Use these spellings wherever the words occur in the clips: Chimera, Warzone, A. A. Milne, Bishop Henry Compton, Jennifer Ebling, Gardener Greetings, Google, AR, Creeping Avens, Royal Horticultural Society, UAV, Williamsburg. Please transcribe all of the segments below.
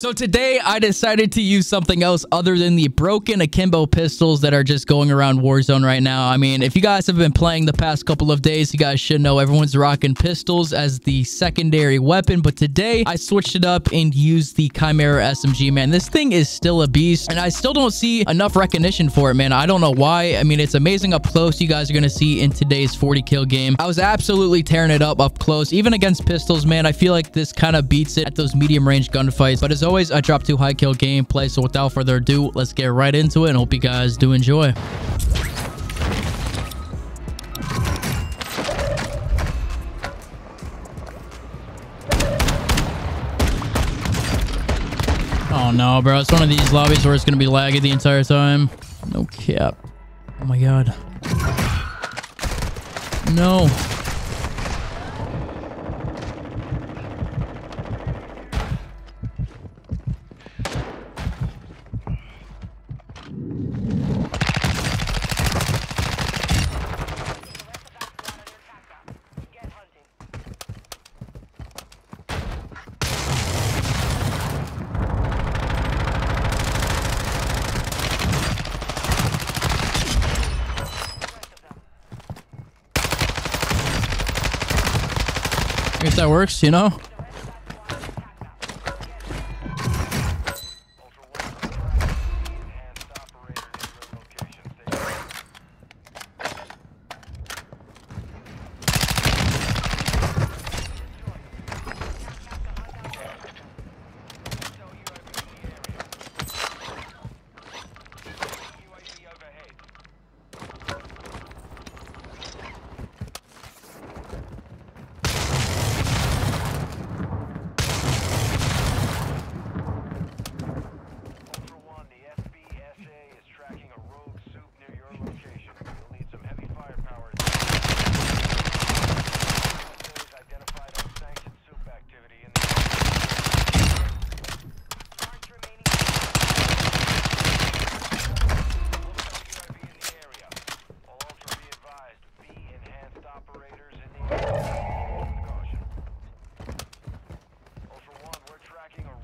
So today I decided to use something else other than the broken akimbo pistols that are just going around Warzone right now. I mean, if you guys have been playing the past couple of days, you guys should know everyone's rocking pistols as the secondary weapon. But today I switched it up and used the Chimera SMG, man. This thing is still a beast and I still don't see enough recognition for it, man. I don't know why. I mean, it's amazing up close you guys are going to see in today's 40 kill game. I was absolutely tearing it up close, even against pistols, man. I feel like this kind of beats it at those medium range gunfights. But as always, I drop 2 high kill gameplay, so without further ado, let's get right into it and hope you guys do enjoy. Oh no, bro, it's one of these lobbies where it's gonna be laggy the entire time. No cap. Oh my god. No. I guess that works, you know?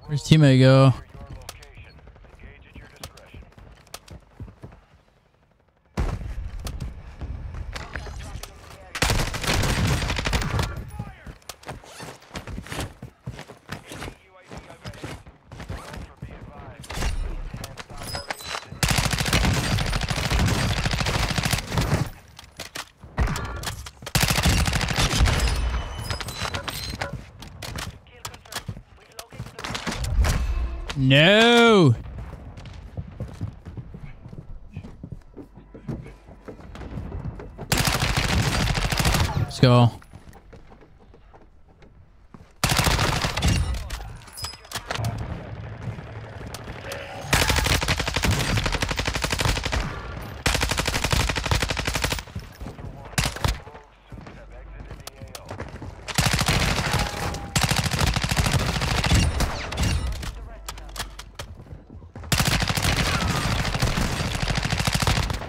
Where's teammate go? No. Let's go.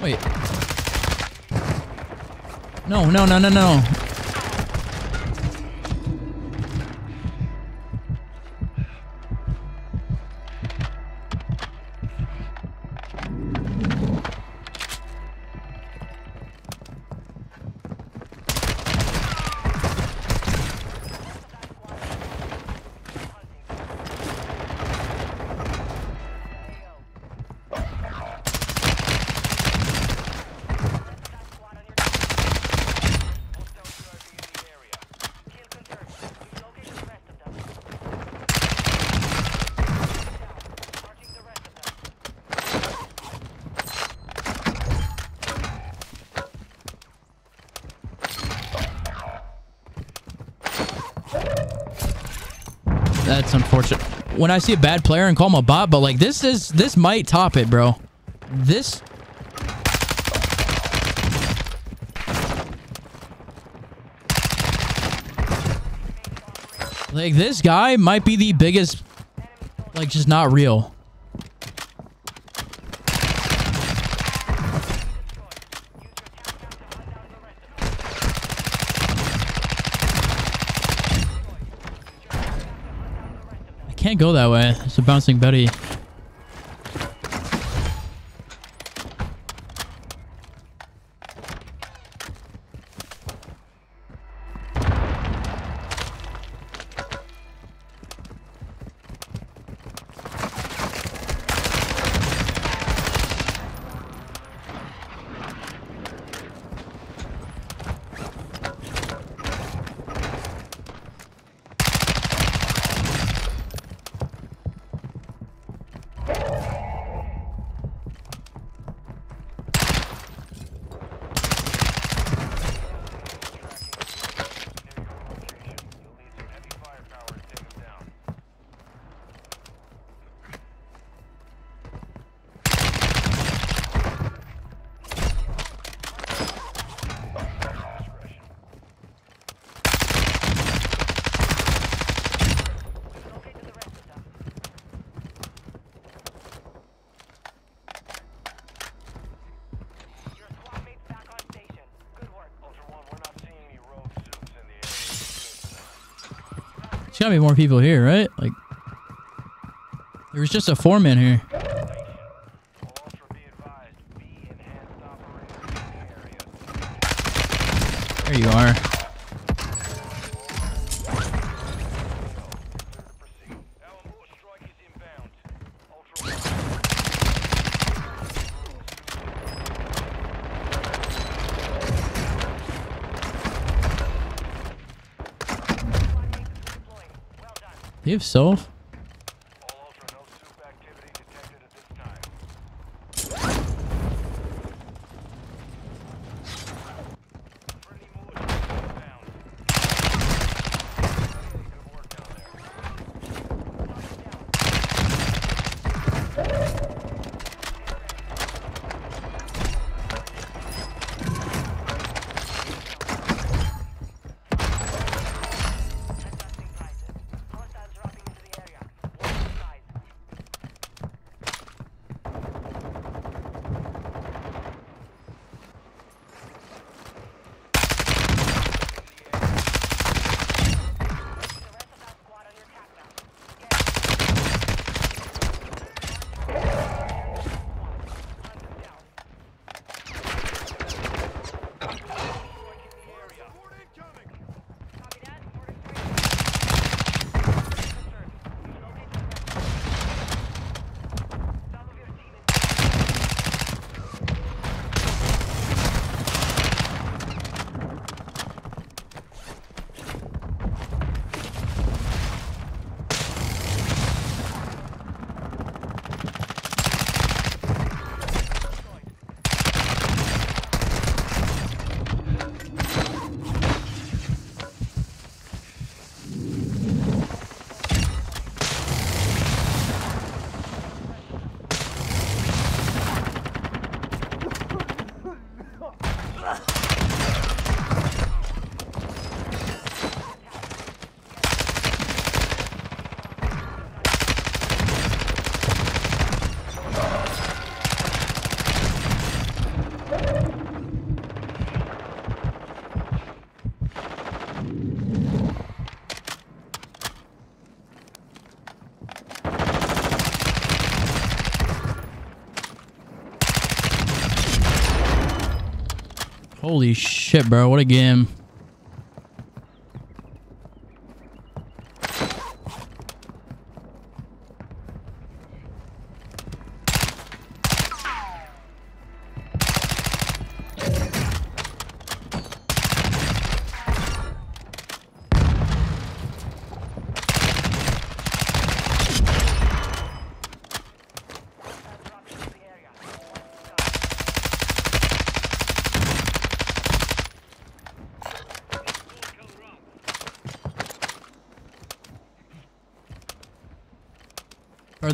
Wait. No. That's unfortunate. When I see a bad player and call him a bot, but like this might top it, bro. This. Like this guy might be the biggest, like just not real. can't go that way. It's a bouncing Betty. There's gotta be more people here, right? Like, there was just a foreman here. There you are. Do you have self? All Ultra, no soup activity detected at this Holy shit, bro. What a game.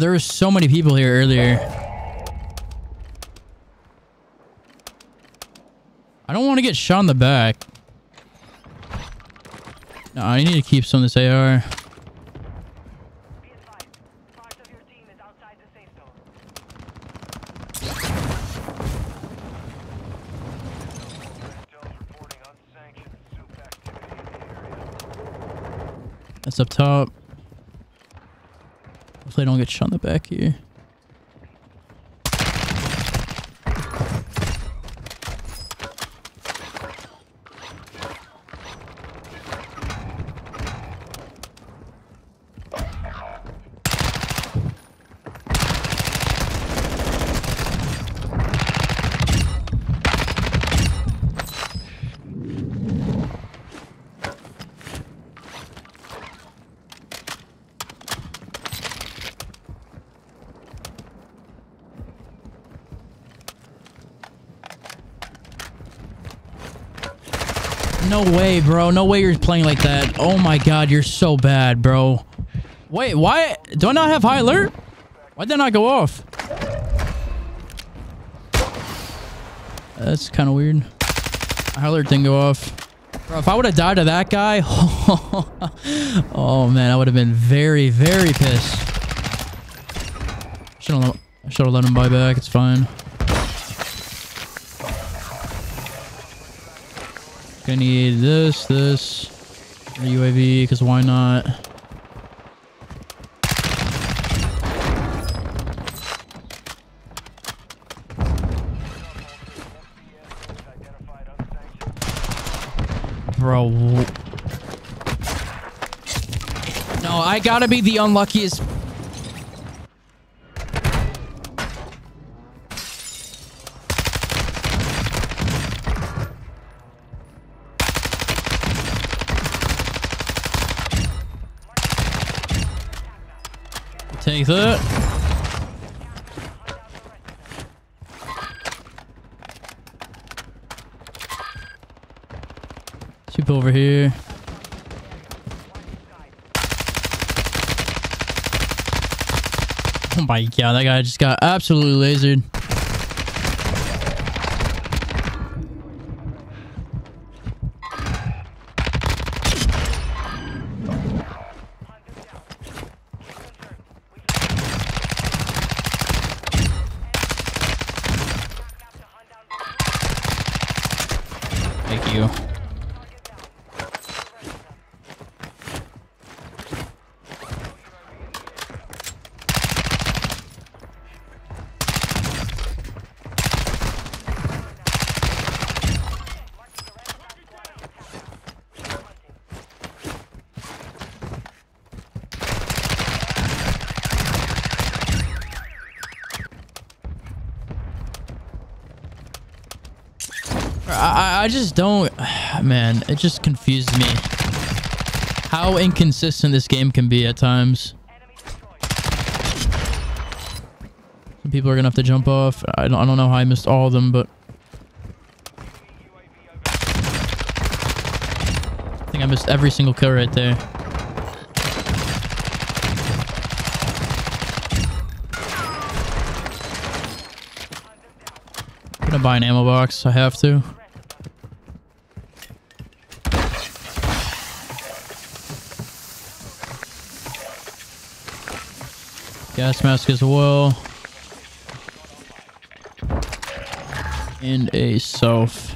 There were so many people here earlier. I don't want to get shot in the back. No, I need to keep some of this AR. That's up top. hopefully I don't get shot in the back here. No way, bro. No way you're playing like that. Oh my god, you're so bad, bro. Wait, why? Do I not have high alert? Why did I not go off? That's kind of weird. High alert didn't go off. Bro, if I would have died to that guy, oh man, I would have been very, very pissed. I should have let him buy back. It's fine. I need this, the UAV, because why not? Bro. No, I gotta be the unluckiest. Take that. Keep over here. Oh my god, that guy just got absolutely lasered. Thank you. I just don't, man, it just confuses me how inconsistent this game can be at times. Some people are gonna have to jump off. I don't know how I missed all of them, but I think I missed every single kill right there. I'm gonna buy an ammo box. I have to. Gas mask as well. And a self.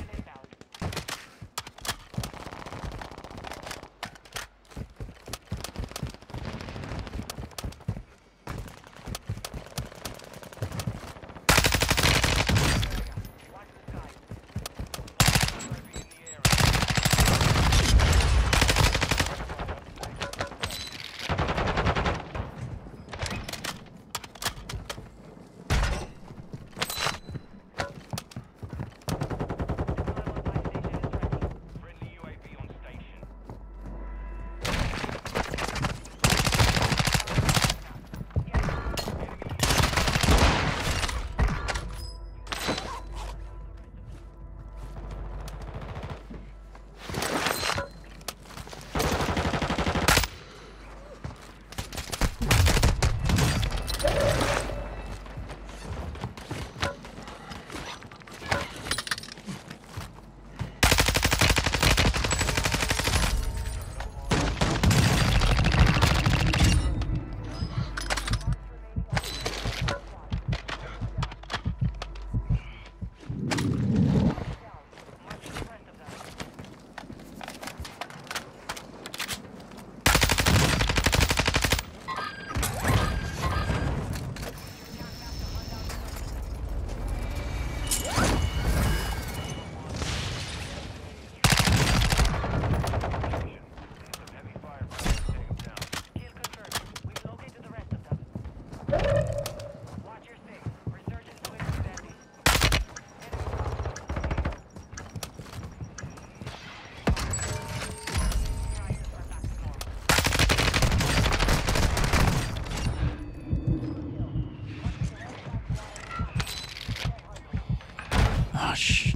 gosh.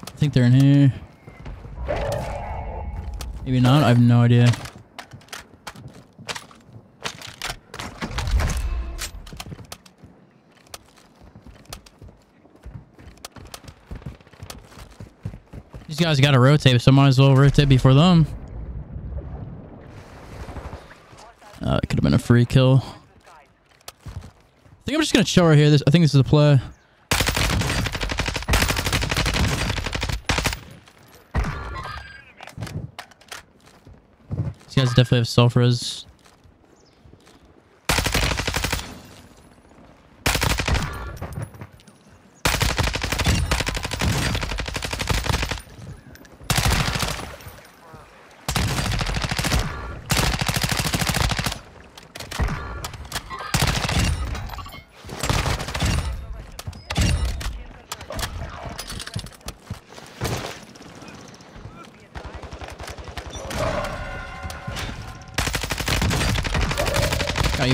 I think they're in here. Maybe not, I have no idea. These guys gotta rotate, so might as well rotate before them. It could have been a free kill. I think I'm just gonna chill right here. I think this is the play. These guys definitely have self-res.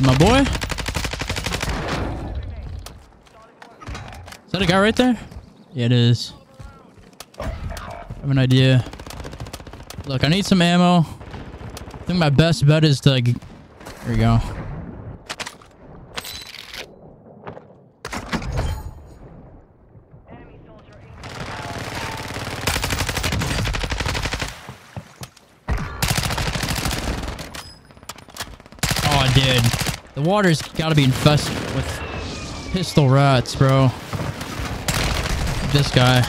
My boy. Is that a guy right there? Yeah, it is. I have an idea. Look, I need some ammo. I think my best bet is to... There we go. Oh, dude. The water's gotta be infested with pistol rats, bro. This guy.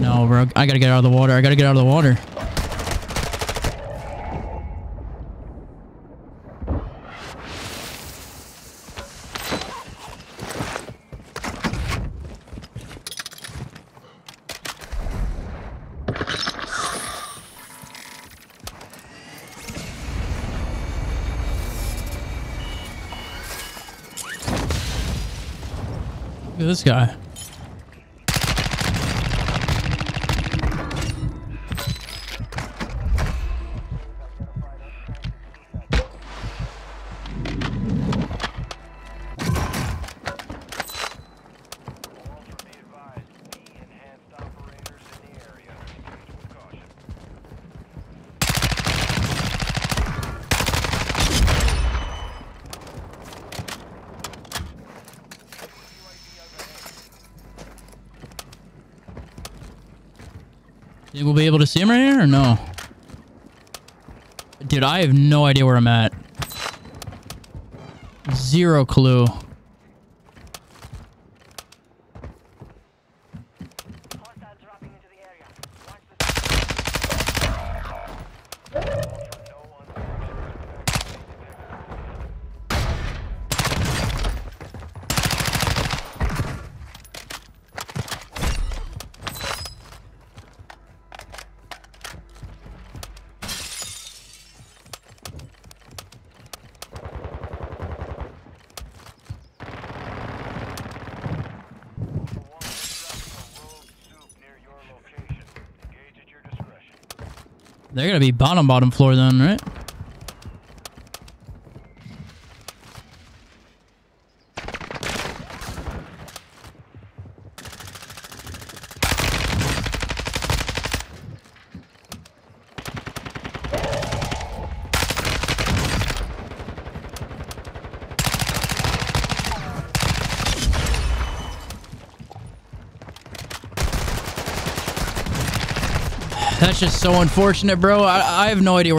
No, bro. I gotta get out of the water. I gotta get out of the water. Look at this guy. We'll be able to see him right here or no? Dude, I have no idea where I'm at. Zero clue. They're gonna be bottom floor then, right? That's just so unfortunate, bro. I have no idea where